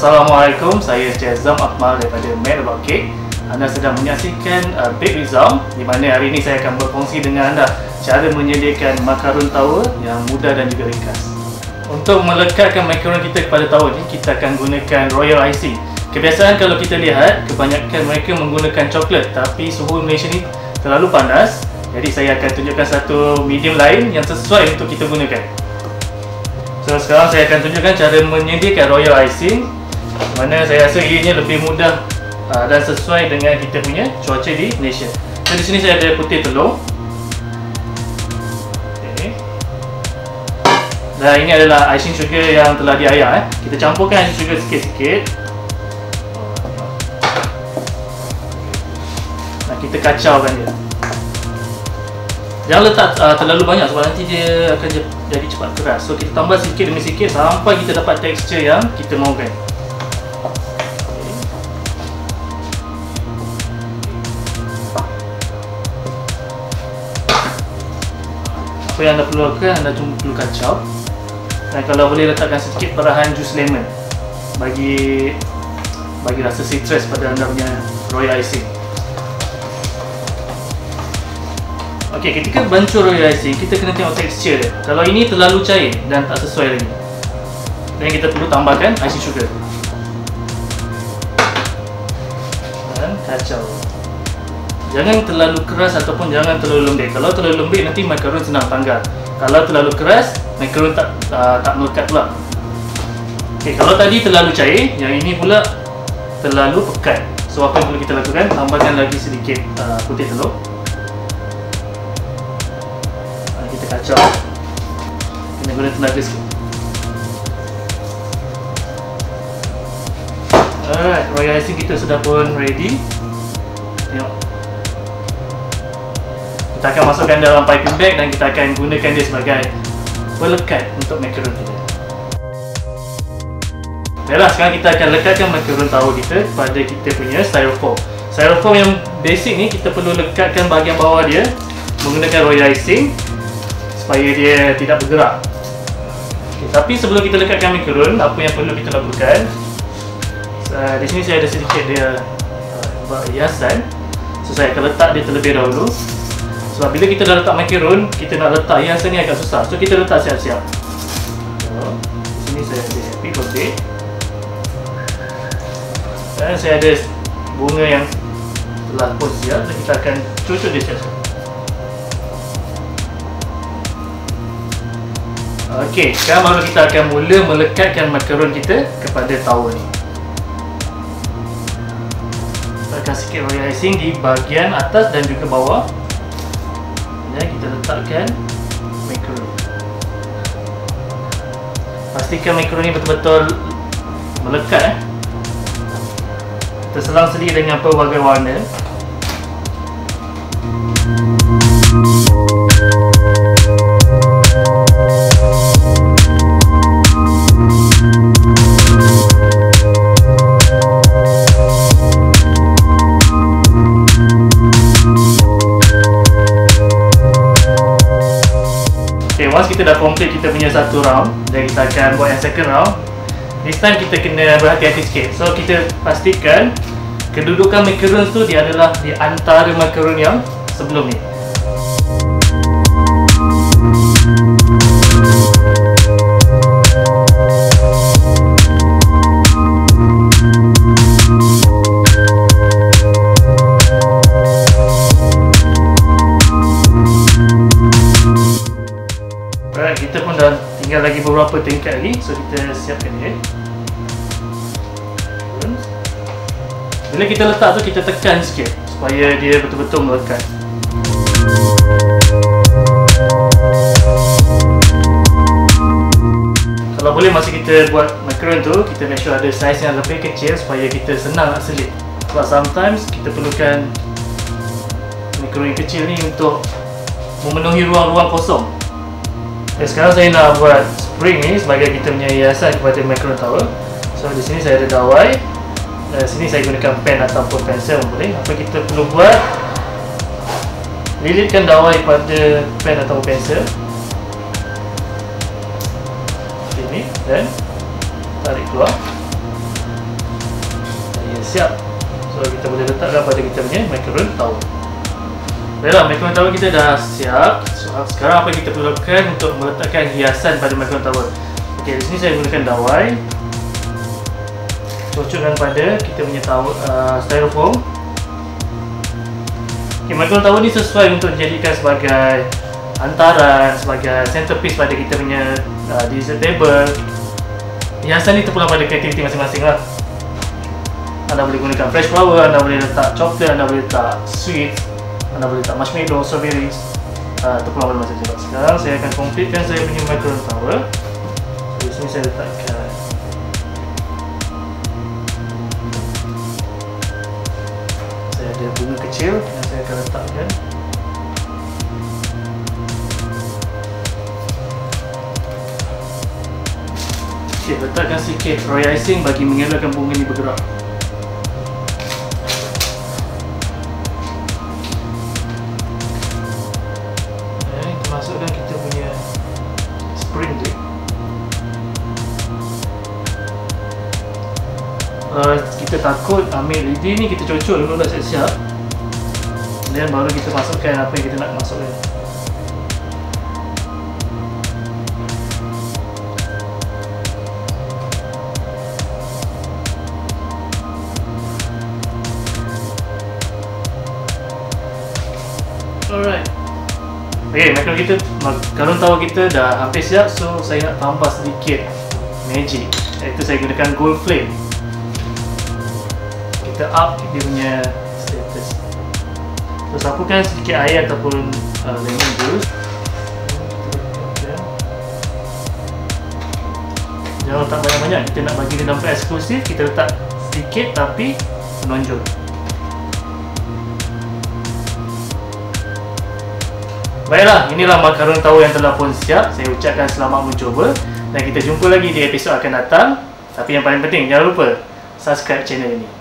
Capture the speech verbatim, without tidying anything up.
Assalamualaikum, saya Encik Zom Akmal daripada Made About Cake. Anda sedang menyaksikan uh, Baked with Zom, di mana hari ini saya akan berkongsi dengan anda cara menyediakan makarun tawa yang mudah dan juga ringkas. Untuk melekatkan makarun kita kepada tawa ini, kita akan gunakan Royal Icing. Kebiasaan kalau kita lihat, kebanyakan mereka menggunakan coklat, tapi suhu Malaysia ni terlalu panas. Jadi saya akan tunjukkan satu medium lain yang sesuai untuk kita gunakan. So sekarang saya akan tunjukkan cara menyediakan Royal Icing, mana saya rasa ianya lebih mudah aa, dan sesuai dengan kita punya cuaca di Malaysia. So di sini saya ada putih telur, okay. Dan ini adalah icing sugar yang telah diayak eh. Kita campurkan icing sugar sikit-sikit. Nah, kita kacaukan dia. Jangan letak uh, terlalu banyak sebab nanti dia akan jadi cepat keras. So kita tambah sikit demi sikit sampai kita dapat tekstur yang kita mahukan. Okay. Apa yang anda perlukan, anda cuma perlu kacau. Dan kalau boleh letakkan sedikit perahan jus lemon bagi bagi rasa citrus pada anda punya Royal Icing. Okey, ketika bancur Royal Icing, kita kena tengok tekstur dia. Kalau ini terlalu cair dan tak sesuai lagi, dan kita perlu tambahkan icing sugar dan kacau. Jangan terlalu keras ataupun jangan terlalu lembik. Kalau terlalu lembik nanti makarun senang tanggal. Kalau terlalu keras, makarun tak uh, tak melekat pula. Okey, kalau tadi terlalu cair, yang ini pula terlalu pekat. So apa yang perlu kita lakukan? Tambahkan lagi sedikit uh, putih telur. Kacau. Kena guna tenaga sikit. Alright, Royal Icing kita sudah pun ready. Tengok. Kita akan masukkan dalam piping bag dan kita akan gunakan dia sebagai pelekat untuk makarun kita. Baiklah, sekarang kita akan lekatkan makarun tahu kita pada kita punya styrofoam. Styrofoam yang basic ni kita perlu lekatkan bahagian bawah dia menggunakan Royal Icing supaya dia tidak bergerak. Okay, tapi sebelum kita lekatkan makarun, apa yang perlu kita lakukan? Uh, di sini saya ada sedikit dia uh, hiasan. So saya akan letak dia terlebih dahulu. Sebab bila kita dah letak makarun, kita nak letak hiasan ni agak susah. So kita letak siap-siap. So, di sini saya ada happy birthday. Dan saya ada bunga yang telah pun siap. So kita akan cucuk dia siap-siap. Okey, sekarang baru kita akan mula melekatkan makarun kita kepada tawa ni. Letakkan sikit Royal Icing di bahagian atas dan juga bawah. Dan kita letakkan makarun. Pastikan makarun ni betul-betul melekat eh. Terselang sedikit dengan pelbagai warna. Kita dah complete kita punya satu round dan kita akan buat yang second round. This time kita kena berhati-hati sikit. So kita pastikan kedudukan makarun tu dia adalah di antara makarun yang sebelum ni. Kita pun dah tinggal lagi beberapa tingkat lagi. So kita siapkan dia. Bila kita letak tu, kita tekan sikit supaya dia betul-betul melekat. Kalau boleh masa kita buat makarun tu, kita make sure ada saiz yang lebih kecil supaya kita senang nak selit. Sebab sometimes kita perlukan makarun kecil ni untuk memenuhi ruang-ruang kosong. Okay, sekarang saya nak buat spring ni sebagai kita punya hiasan kepada makarun tawa. So di sini saya ada dawai. Di sini saya gunakan pen ataupun pensel boleh. Apa kita perlu buat? Lilitkan dawai pada pen atau pensel. Ini dan tarik keluar. siap. So kita boleh letakkan pada kita punya macaron tau. Baiklah, macaron tower kita dah siap. So sekarang apa yang kita perlukan untuk meletakkan hiasan pada macaron tower? Okey, di sini saya gunakan dawai. Cocokkan pada kita punya tower, uh, styrofoam. Okay, macaron tower ni sesuai untuk dijadikan sebagai hantaran, sebagai centerpiece pada kita punya uh, dessert table. Hiasan ni terpulang pada kreativiti masing-masing lah. Anda boleh gunakan fresh flower, anda boleh letak coklat, anda boleh letak sweet, anda boleh letak marshmallow, strawberries. uh, Terpulang pada masing-masing. Sekarang saya akan completekan saya punya macaron tower. So, di sini saya letakkan saya ada bunga kecil yang saya akan letakkan. Okay, letakkan sikit Royal Icing bagi mengelakkan bunga ni bergerak. Uh, kita takut ambil lidi ni, kita cocok dulu dah siap-siap, dan baru kita masukkan apa yang kita nak masukkan. Alright. Okay, macaron kita, macaron tower kita dah hampir siap. So saya nak tambah sedikit magic, iaitu saya gunakan gold flame. Up dia punya status. Terus sapukan sedikit air ataupun uh, lemon juice. Jangan letak banyak-banyak, kita nak bagi dia nampak eksklusif. Kita letak sedikit tapi menonjol. Baiklah, inilah macaron tower yang telah pun siap. Saya ucapkan selamat mencuba, dan kita jumpa lagi di episod akan datang. Tapi yang paling penting, jangan lupa subscribe channel ini.